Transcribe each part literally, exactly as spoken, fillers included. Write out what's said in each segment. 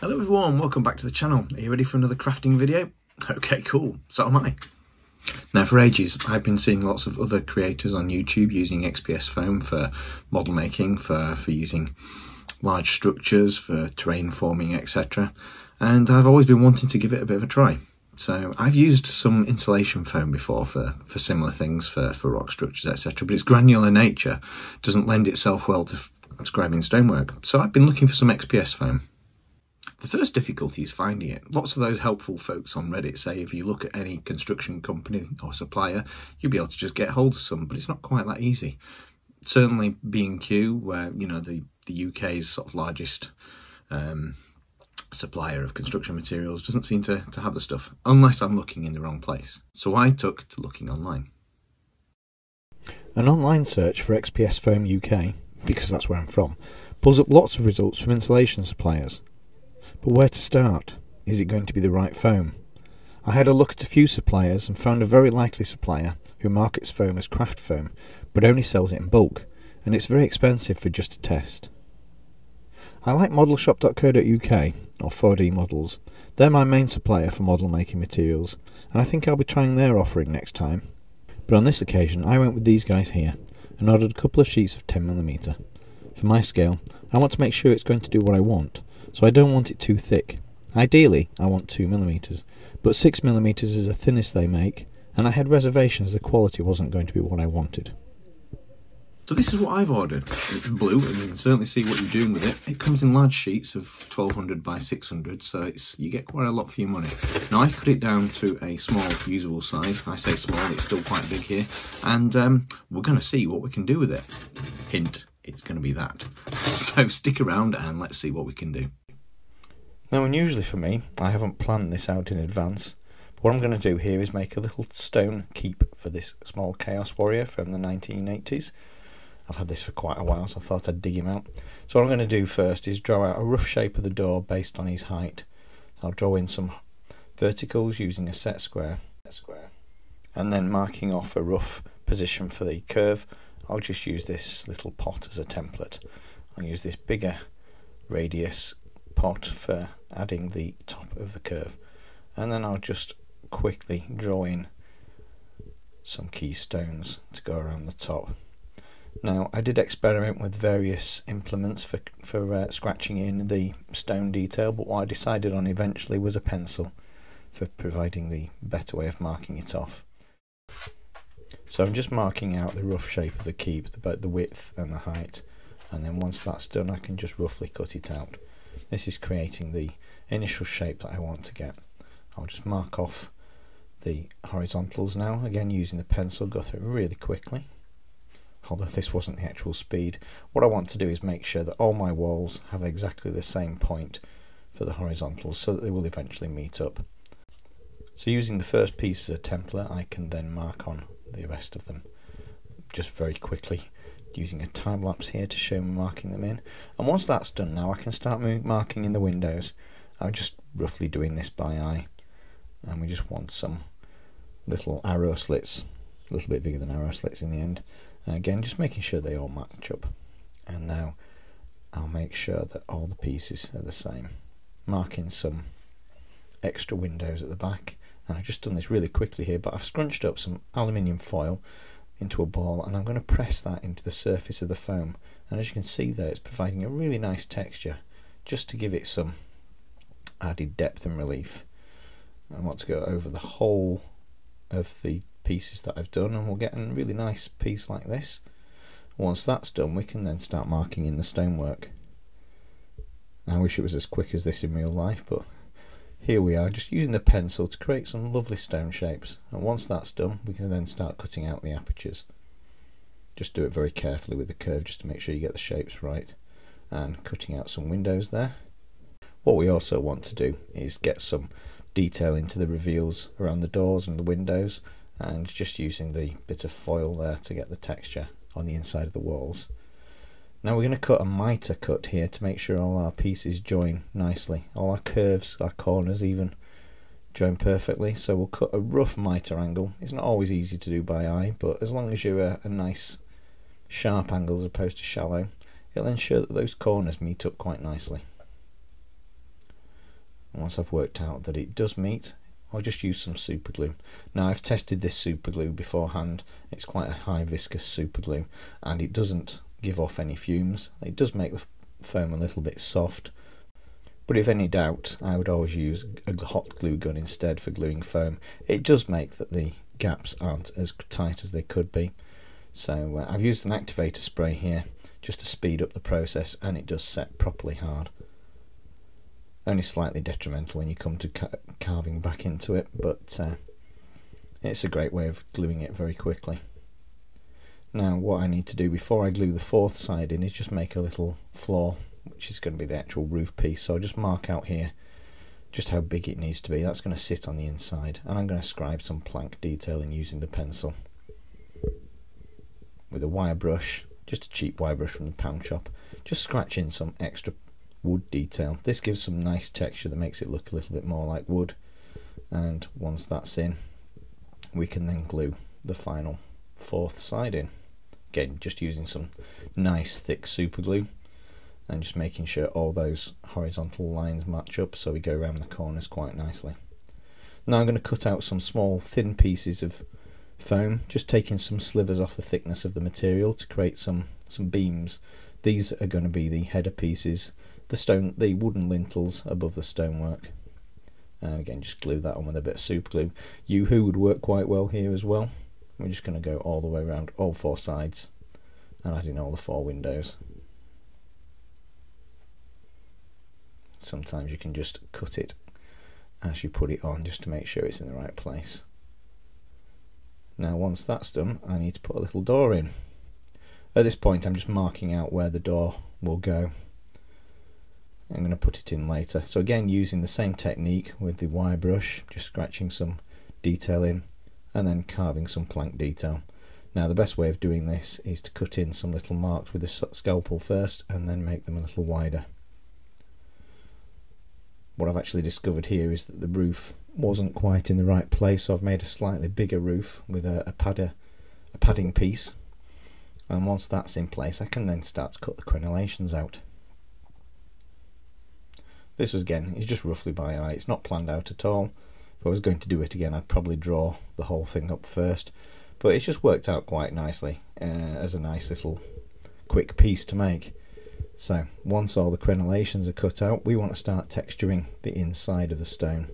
Hello everyone, welcome back to the channel. Are you ready for another crafting video? Okay, cool, so am I. Now for ages I've been seeing lots of other creators on YouTube using X P S foam for model making, for, for using large structures, for terrain forming, et cetera. And I've always been wanting to give it a bit of a try. So I've used some insulation foam before for, for similar things, for, for rock structures, et cetera. But its granular nature doesn't lend itself well to scribing stonework. So I've been looking for some X P S foam. The first difficulty is finding it. Lots of those helpful folks on Reddit say if you look at any construction company or supplier, you'll be able to just get hold of some, but it's not quite that easy. Certainly B and Q, where, you know, the, the U K's sort of largest um, supplier of construction materials, doesn't seem to, to have the stuff, unless I'm looking in the wrong place. So I took to looking online. An online search for X P S foam U K, because that's where I'm from, pulls up lots of results from insulation suppliers. But where to start? Is it going to be the right foam? I had a look at a few suppliers and found a very likely supplier who markets foam as craft foam, but only sells it in bulk, and it's very expensive for just a test. I like modelshop dot co dot U K, or four D Models. They're my main supplier for model making materials, and I think I'll be trying their offering next time. But on this occasion I went with these guys here, and ordered a couple of sheets of ten millimeter. For my scale, I want to make sure it's going to do what I want, so I don't want it too thick. Ideally I want two millimeter, but six millimeter is the thinnest they make, and I had reservations the quality wasn't going to be what I wanted. So this is what I've ordered. It's blue and you can certainly see what you're doing with it. It comes in large sheets of twelve hundred by six hundred, so it's, you get quite a lot for your money. Now I've cut it down to a small usable size. I say small, it's still quite big here, and um, we're going to see what we can do with it. Hint, it's going to be that. So stick around and let's see what we can do. Now, unusually for me, I haven't planned this out in advance. But what I'm going to do here is make a little stone keep for this small chaos warrior from the nineteen eighties. I've had this for quite a while, so I thought I'd dig him out. So what I'm going to do first is draw out a rough shape of the door based on his height. So I'll draw in some verticals using a set square, and then marking off a rough position for the curve. I'll just use this little pot as a template. I'll use this bigger radius pot for adding the top of the curve, and then I'll just quickly draw in some key stones to go around the top. Now I did experiment with various implements for, for uh, scratching in the stone detail, but what I decided on eventually was a pencil for providing the better way of marking it off. So I'm just marking out the rough shape of the keep, about the width and the height, and then once that's done I can just roughly cut it out. This is creating the initial shape that I want to get. I'll just mark off the horizontals now, again using the pencil, go through it really quickly. Although this wasn't the actual speed, what I want to do is make sure that all my walls have exactly the same point for the horizontals so that they will eventually meet up. So using the first piece as a template, I can then mark on the rest of them just very quickly, using a time lapse here to show me marking them in. And once that's done, now I can start marking in the windows. I'm just roughly doing this by eye, and we just want some little arrow slits, a little bit bigger than arrow slits in the end, and again just making sure they all match up. And now I'll make sure that all the pieces are the same, marking some extra windows at the back. And I've just done this really quickly here, but I've scrunched up some aluminium foil into a ball, and I'm going to press that into the surface of the foam, and as you can see there, it's providing a really nice texture just to give it some added depth and relief. I want to go over the whole of the pieces that I've done, and we'll get a really nice piece like this. Once that's done, we can then start marking in the stonework. I wish it was as quick as this in real life, but here we are, just using the pencil to create some lovely stone shapes, and once that's done we can then start cutting out the apertures. Just do it very carefully with the curve just to make sure you get the shapes right, and cutting out some windows there. What we also want to do is get some detail into the reveals around the doors and the windows, and just using the bit of foil there to get the texture on the inside of the walls. Now we're going to cut a mitre cut here to make sure all our pieces join nicely. All our curves, our corners even, join perfectly. So we'll cut a rough mitre angle. It's not always easy to do by eye, but as long as you're a, a nice sharp angle as opposed to shallow, it'll ensure that those corners meet up quite nicely. once I've worked out that it does meet, I'll just use some super glue. Now, I've tested this super glue beforehand. It's quite a high viscous super glue and it doesn't give off any fumes. It does make the foam a little bit soft, but if any doubt, I would always use a hot glue gun instead for gluing foam. It does make that the gaps aren't as tight as they could be. So uh, I've used an activator spray here just to speed up the process, and it does set properly hard. Only slightly detrimental when you come to ca carving back into it, but uh, it's a great way of gluing it very quickly. Now, what I need to do before I glue the fourth side in is just make a little floor, which is going to be the actual roof piece. So I'll just mark out here just how big it needs to be. That's going to sit on the inside, and I'm going to scribe some plank detailing using the pencil with a wire brush, just a cheap wire brush from the pound shop. Just scratch in some extra wood detail. This gives some nice texture that makes it look a little bit more like wood, and once that's in, we can then glue the final fourth side in. Again, just using some nice thick super glue and just making sure all those horizontal lines match up, so we go around the corners quite nicely. Now I'm going to cut out some small thin pieces of foam, just taking some slivers off the thickness of the material to create some some beams. These are going to be the header pieces, the stone, the wooden lintels above the stonework. And again, just glue that on with a bit of super glue. Yoo-hoo would work quite well here as well. We're just going to go all the way around all four sides and add in all the four windows. Sometimes you can just cut it as you put it on just to make sure it's in the right place. Now, once that's done, I need to put a little door in. At this point, I'm just marking out where the door will go. I'm going to put it in later. So again, using the same technique with the wire brush, just scratching some detail in and then carving some plank detail. Now, the best way of doing this is to cut in some little marks with a scalpel first and then make them a little wider. What I've actually discovered here is that the roof wasn't quite in the right place, so I've made a slightly bigger roof with a, a, padder, a padding piece. And once that's in place, I can then start to cut the crenellations out. This was, again, is just roughly by eye. It's not planned out at all. If I was going to do it again, I'd probably draw the whole thing up first, but it's just worked out quite nicely uh, as a nice little quick piece to make. So once all the crenellations are cut out, we want to start texturing the inside of the stone.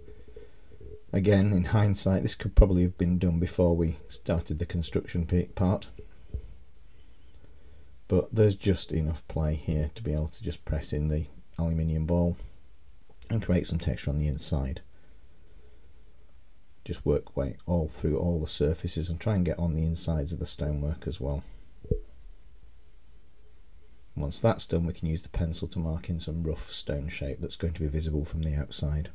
Again, in hindsight, this could probably have been done before we started the construction part, but there's just enough play here to be able to just press in the aluminium ball and create some texture on the inside. Just work way all through all the surfaces and try and get on the insides of the stonework as well. Once that's done, we can use the pencil to mark in some rough stone shape that's going to be visible from the outside.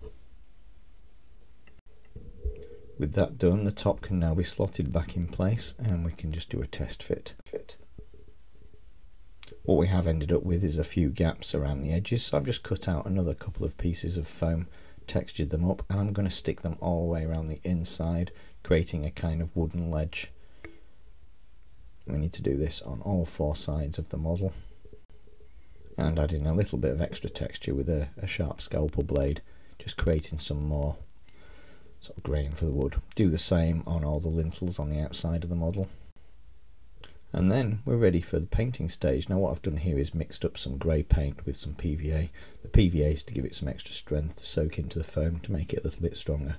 With that done, the top can now be slotted back in place and we can just do a test fit. What we have ended up with is a few gaps around the edges, so I've just cut out another couple of pieces of foam, textured them up, and I'm going to stick them all the way around the inside, creating a kind of wooden ledge. We need to do this on all four sides of the model and add in a little bit of extra texture with a, a sharp scalpel blade, just creating some more sort of grain for the wood. Do the same on all the lintels on the outside of the model, and then we're ready for the painting stage. Now, what I've done here is mixed up some grey paint with some P V A. The P V A is to give it some extra strength to soak into the foam to make it a little bit stronger.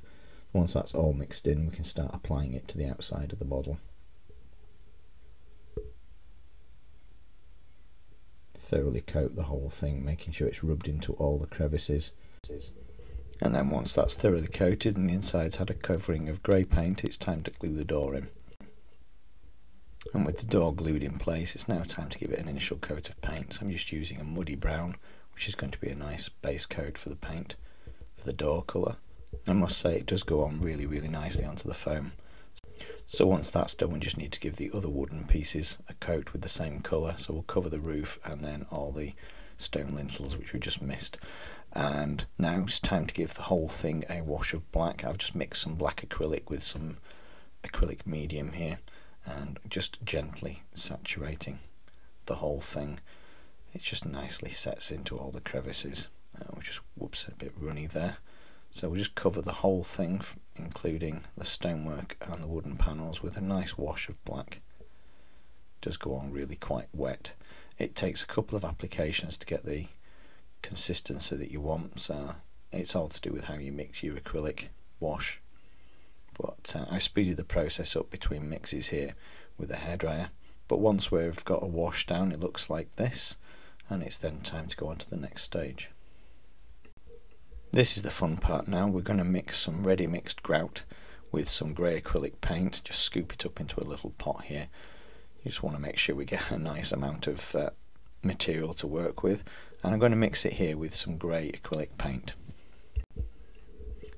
Once that's all mixed in, we can start applying it to the outside of the model. Thoroughly coat the whole thing, making sure it's rubbed into all the crevices. And then once that's thoroughly coated and the inside's had a covering of grey paint, it's time to glue the door in. And with the door glued in place, it's now time to give it an initial coat of paint. So I'm just using a muddy brown, which is going to be a nice base coat for the paint, for the door colour. I must say, it does go on really, really nicely onto the foam. So once that's done, we just need to give the other wooden pieces a coat with the same colour. So we'll cover the roof and then all the stone lintels, which we just missed. And now it's time to give the whole thing a wash of black. I've just mixed some black acrylic with some acrylic medium here and just gently saturating the whole thing. It just nicely sets into all the crevices. Uh, we just, whoops, a bit runny there. So we'll just cover the whole thing, including the stonework and the wooden panels, with a nice wash of black. It does go on really quite wet. It takes a couple of applications to get the consistency that you want, so it's all to do with how you mix your acrylic wash. But uh, I speeded the process up between mixes here with a hairdryer. But once we've got a wash down, it looks like this, and it's then time to go on to the next stage. This is the fun part now. We're going to mix some ready mixed grout with some grey acrylic paint. Just scoop it up into a little pot here. You just want to make sure we get a nice amount of uh, material to work with, and I'm going to mix it here with some grey acrylic paint.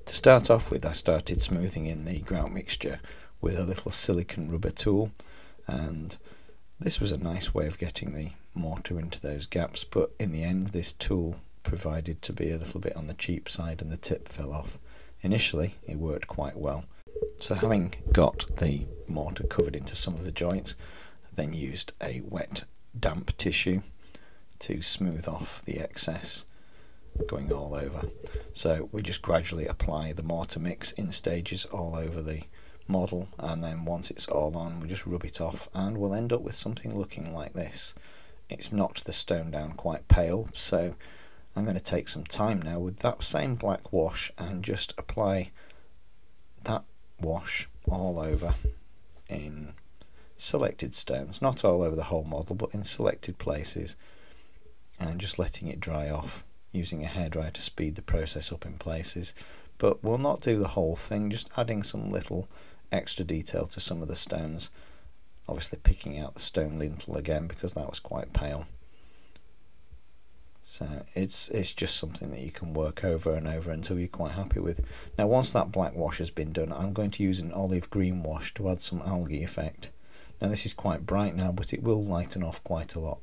To start off with, I started smoothing in the grout mixture with a little silicone rubber tool, and this was a nice way of getting the mortar into those gaps, but in the end this tool provided to be a little bit on the cheap side and the tip fell off. Initially it worked quite well. So having got the mortar covered into some of the joints, I then used a wet damp tissue to smooth off the excess going all over. So we just gradually apply the mortar mix in stages all over the model, and then once it's all on we just rub it off and we'll end up with something looking like this. It's knocked the stone down quite pale, so I'm going to take some time now with that same black wash and just apply that wash all over in selected stones, not all over the whole model but in selected places, and just letting it dry off using a hairdryer to speed the process up in places. But we'll not do the whole thing, just adding some little extra detail to some of the stones, obviously picking out the stone lintel again because that was quite pale. So it's it's just something that you can work over and over until you're quite happy with. Now once that black wash has been done, I'm going to use an olive green wash to add some algae effect. Now this is quite bright now, but it will lighten off quite a lot.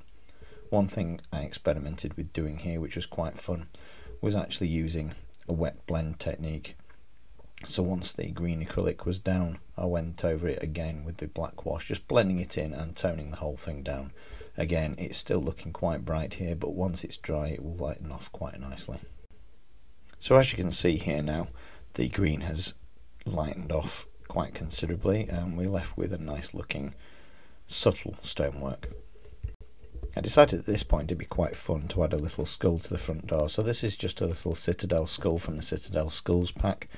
One thing I experimented with doing here, which was quite fun, was actually using a wet blend technique. So once the green acrylic was down, I went over it again with the black wash, just blending it in and toning the whole thing down. Again, it's still looking quite bright here, but once it's dry it will lighten off quite nicely. So as you can see here now, the green has lightened off quite considerably and we're left with a nice looking subtle stonework. I decided at this point it'd be quite fun to add a little skull to the front door, so this is just a little Citadel skull from the Citadel Skulls Pack.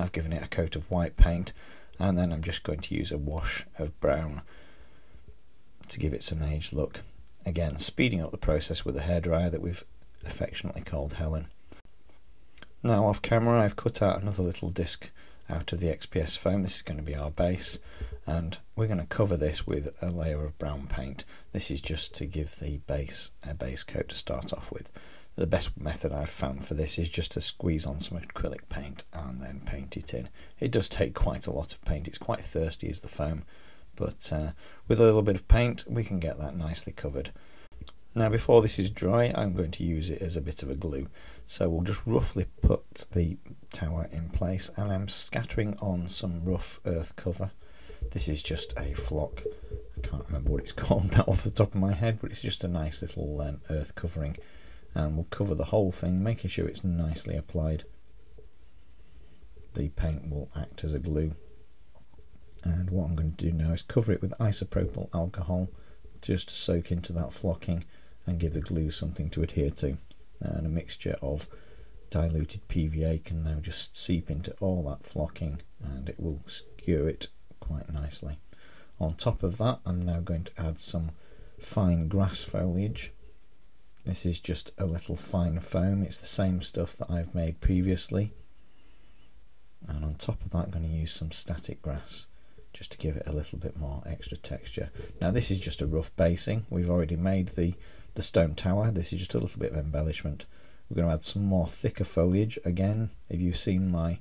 I've given it a coat of white paint and then I'm just going to use a wash of brown to give it some aged look. Again, speeding up the process with a hairdryer that we've affectionately called Helen. Now off camera I've cut out another little disc out of the X P S foam. This is going to be our base and we're going to cover this with a layer of brown paint. This is just to give the base a base coat to start off with. The best method I've found for this is just to squeeze on some acrylic paint and then paint it in. It does take quite a lot of paint, it's quite thirsty as the foam, but uh, with a little bit of paint we can get that nicely covered. Now before this is dry I'm going to use it as a bit of a glue, so we'll just roughly put the tower in place and I'm scattering on some rough earth cover. This is just a flock, I can't remember what it's called now off the top of my head, but it's just a nice little um, earth covering, and we'll cover the whole thing making sure it's nicely applied. The paint will act as a glue, and what I'm going to do now is cover it with isopropyl alcohol just to soak into that flocking and give the glue something to adhere to. And a mixture of diluted P V A can now just seep into all that flocking and it will skew it quite nicely. On top of that I'm now going to add some fine grass foliage. This is just a little fine foam, it's the same stuff that I've made previously, and on top of that I'm going to use some static grass just to give it a little bit more extra texture. Now this is just a rough basing, we've already made the, the stone tower, this is just a little bit of embellishment. We're going to add some more thicker foliage. Again, if you've seen my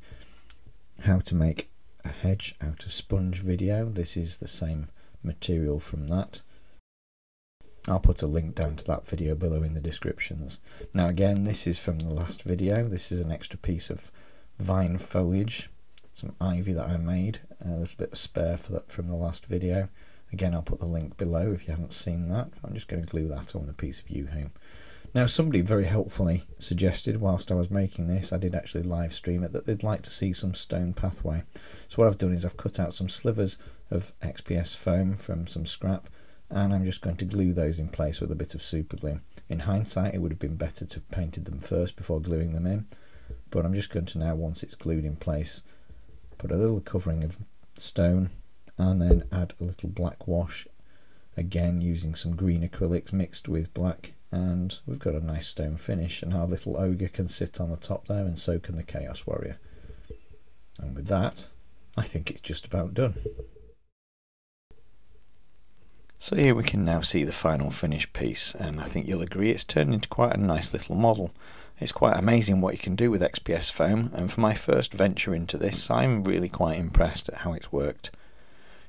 how to make a hedge out of sponge video, this is the same material from that. I'll put a link down to that video below in the descriptions. Now again, this is from the last video, this is an extra piece of vine foliage, some ivy that I made, a little bit of spare for that from the last video. Again, I'll put the link below if you haven't seen that. I'm just going to glue that on the piece of yew. Now, somebody very helpfully suggested whilst I was making this, I did actually live stream it, that they'd like to see some stone pathway. So what I've done is I've cut out some slivers of X P S foam from some scrap, and I'm just going to glue those in place with a bit of super glue. In hindsight, it would have been better to have painted them first before gluing them in, but I'm just going to now, once it's glued in place, put a little covering of stone and then add a little black wash, again using some green acrylics mixed with black, and we've got a nice stone finish, and our little ogre can sit on the top there, and so can the Chaos Warrior. And with that, I think it's just about done. So here we can now see the final finished piece, and I think you'll agree it's turned into quite a nice little model. It's quite amazing what you can do with X P S foam, and for my first venture into this, I'm really quite impressed at how it's worked.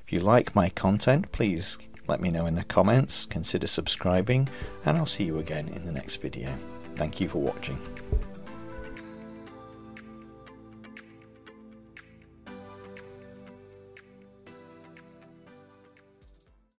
If you like my content, please let me know in the comments, consider subscribing, and I'll see you again in the next video. Thank you for watching.